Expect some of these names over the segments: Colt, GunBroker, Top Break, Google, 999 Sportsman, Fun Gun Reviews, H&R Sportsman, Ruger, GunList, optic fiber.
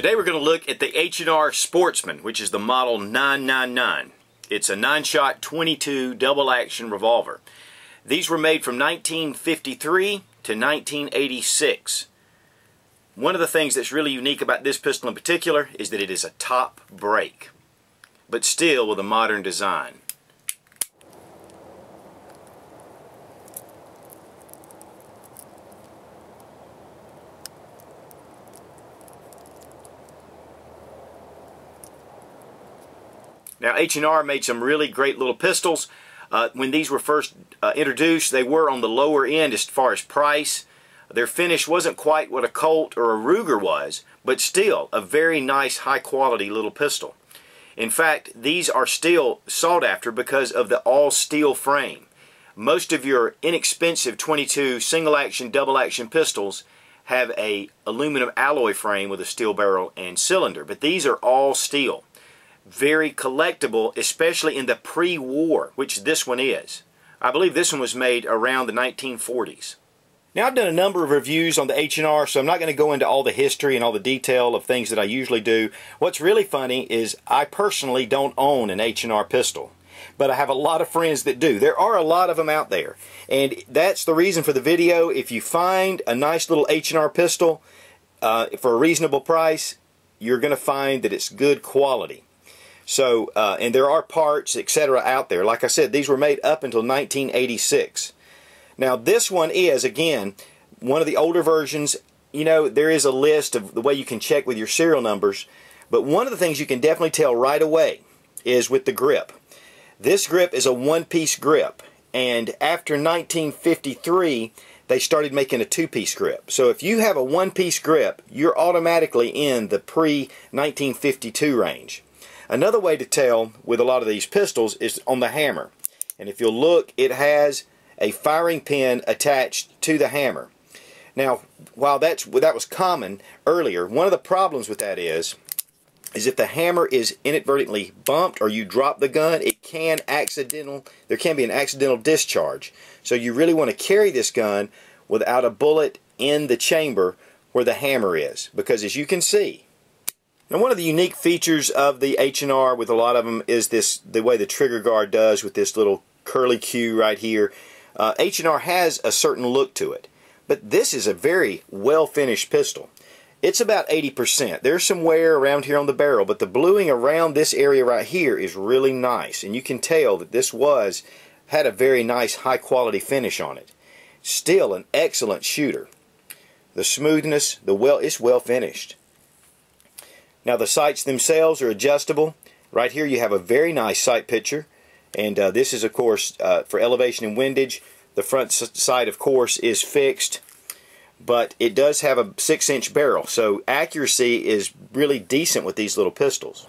Today we're going to look at the H&R Sportsman, which is the model 999. It's a 9-shot 22 double-action revolver. These were made from 1953 to 1986. One of the things that's really unique about this pistol in particular is that it is a top break, but still with a modern design. Now, H&R made some really great little pistols. When these were first introduced, they were on the lower end as far as price. Their finish wasn't quite what a Colt or a Ruger was, but still a very nice, high-quality little pistol. In fact, these are still sought after because of the all-steel frame. Most of your inexpensive 22 single-action, double-action pistols have an aluminum alloy frame with a steel barrel and cylinder, but these are all steel. Very collectible, especially in the pre-war, which this one is. I believe this one was made around the 1940s. Now, I've done a number of reviews on the H&R, so I'm not going to go into all the history and all the detail of things that I usually do. What's really funny is I personally don't own an H&R pistol, but I have a lot of friends that do. There are a lot of them out there, and that's the reason for the video. If you find a nice little H&R pistol for a reasonable price, you're going to find that it's good quality. So, and there are parts, etc. out there. Like I said, these were made up until 1986. Now, this one is, again, one of the older versions. You know, there is a list of the way you can check with your serial numbers, but one of the things you can definitely tell right away is with the grip. This grip is a one-piece grip, and after 1953, they started making a two-piece grip. So if you have a one-piece grip, you're automatically in the pre-1952 range. Another way to tell with a lot of these pistols is on the hammer. And if you'll look, it has a firing pin attached to the hammer. Now, while that was common earlier, one of the problems with that is if the hammer is inadvertently bumped or you drop the gun, it can there can be an accidental discharge. So you really want to carry this gun without a bullet in the chamber where the hammer is, because as you can see, now, one of the unique features of the H&R with a lot of them is this, the way the trigger guard does with this little curly Q right here. H&R has a certain look to it, but this is a very well-finished pistol. It's about 80%. There's some wear around here on the barrel, but the bluing around this area right here is really nice, and you can tell that this had a very nice high-quality finish on it. Still an excellent shooter. The smoothness, it's well-finished. Now, the sights themselves are adjustable. Right here you have a very nice sight picture, and this is, of course, for elevation and windage. The front sight, of course, is fixed, but it does have a 6-inch barrel, so accuracy is really decent with these little pistols.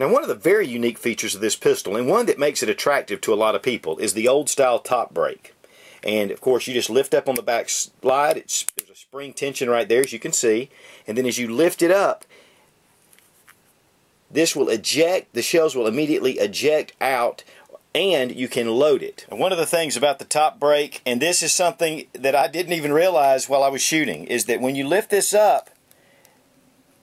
Now, one of the very unique features of this pistol, and one that makes it attractive to a lot of people, is the old-style top brake. And, of course, you just lift up on the back slide. There's a spring tension right there, as you can see. And then as you lift it up, this will eject. The shells will immediately eject out, and you can load it. One of the things about the top brake, and this is something that I didn't even realize while I was shooting, is that when you lift this up,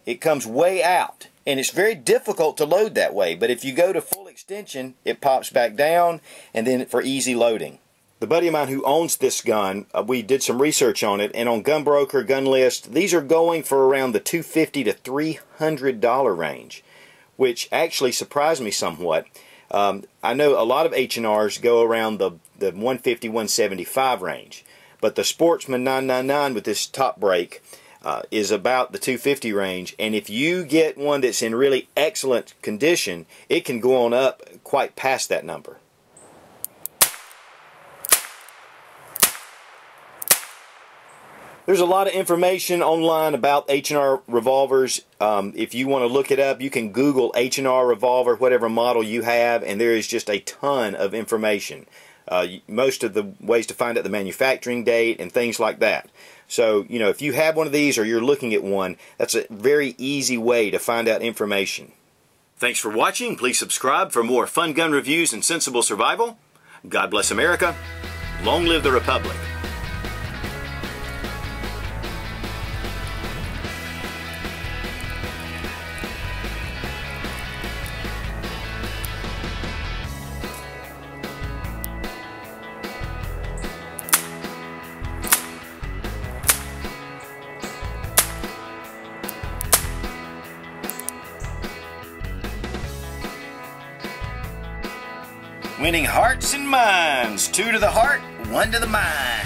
it comes way out. And it's very difficult to load that way, but if you go to full extension, it pops back down, and then for easy loading. The buddy of mine who owns this gun, we did some research on it, and on GunBroker, GunList, these are going for around the $250 to $300 range, which actually surprised me somewhat. I know a lot of H&Rs go around the $150, $175 range, but the Sportsman 999 with this top brake is about the $250 range, and if you get one that's in really excellent condition, it can go on up quite past that number. There's a lot of information online about H&R revolvers. If you want to look it up, you can Google H&R revolver, whatever model you have, and there is just a ton of information. Most of the ways to find out the manufacturing date and things like that. So, you know, if you have one of these or you're looking at one, that's a very easy way to find out information. Thanks for watching. Please subscribe for more fun gun reviews and sensible survival. God bless America. Long live the Republic. Winning hearts and minds. 2 to the heart, 1 to the mind.